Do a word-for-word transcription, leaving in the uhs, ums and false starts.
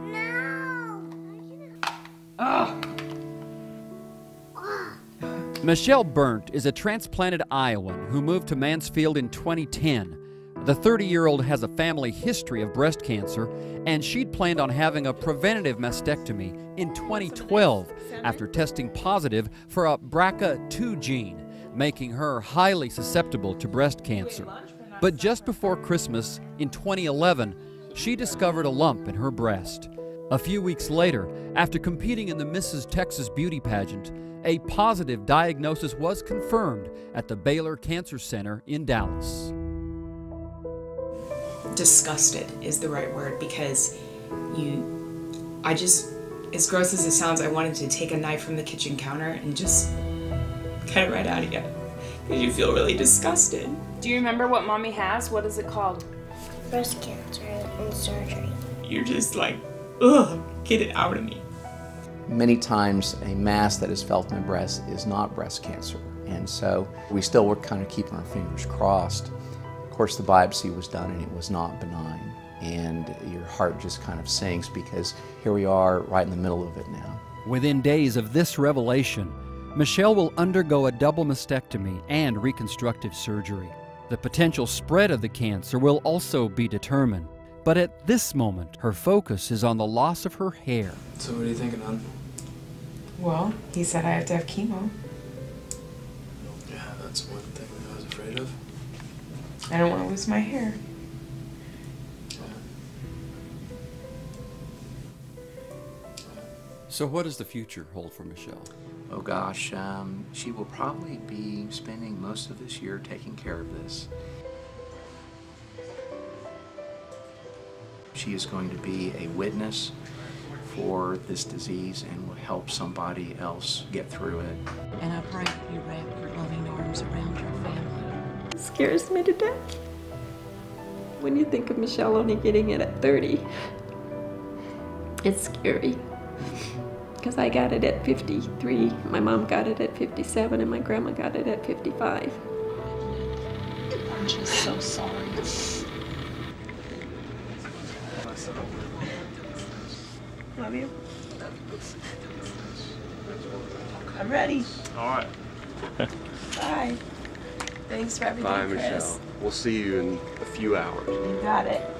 No. Ugh. Michelle Berndt is a transplanted Iowan who moved to Mansfield in twenty ten. The thirty-year-old has a family history of breast cancer, and she'd planned on having a preventative mastectomy in twenty twelve after testing positive for a B R C A two gene, making her highly susceptible to breast cancer. But just before Christmas in twenty eleven, she discovered a lump in her breast. A few weeks later, after competing in the Missus Texas beauty pageant, a positive diagnosis was confirmed at the Baylor Cancer Center in Dallas. Disgusted is the right word, because you, I just, as gross as it sounds, I wanted to take a knife from the kitchen counter and just cut it right out of you, because you feel really disgusted. Do you remember what mommy has? What is it called? Breast cancer and surgery. You're just like, ugh, get it out of me. Many times a mass that is felt in the breast is not breast cancer, and so we still were kind of keeping our fingers crossed. Of course, the biopsy was done and it was not benign, and your heart just kind of sinks, because here we are right in the middle of it now. Within days of this revelation, Michelle will undergo a double mastectomy and reconstructive surgery. The potential spread of the cancer will also be determined, but at this moment her focus is on the loss of her hair. So what are you thinking, hon? Well, he said I have to have chemo. Yeah, that's one thing that I was afraid of. I don't want to lose my hair. So what does the future hold for Michelle? Oh gosh, um, she will probably be spending most of this year taking care of this. She is going to be a witness for this disease and will help somebody else get through it. And I pray that you wrap your loving arms around your family. It scares me to death when you think of Michelle only getting it at thirty. It's scary, because I got it at fifty-three, my mom got it at fifty-seven, and my grandma got it at fifty-five. I'm just so sorry. Love you. I'm ready. All right. Bye. Thanks for everything, Bye, Chris. Michelle. We'll see you in a few hours. You got it.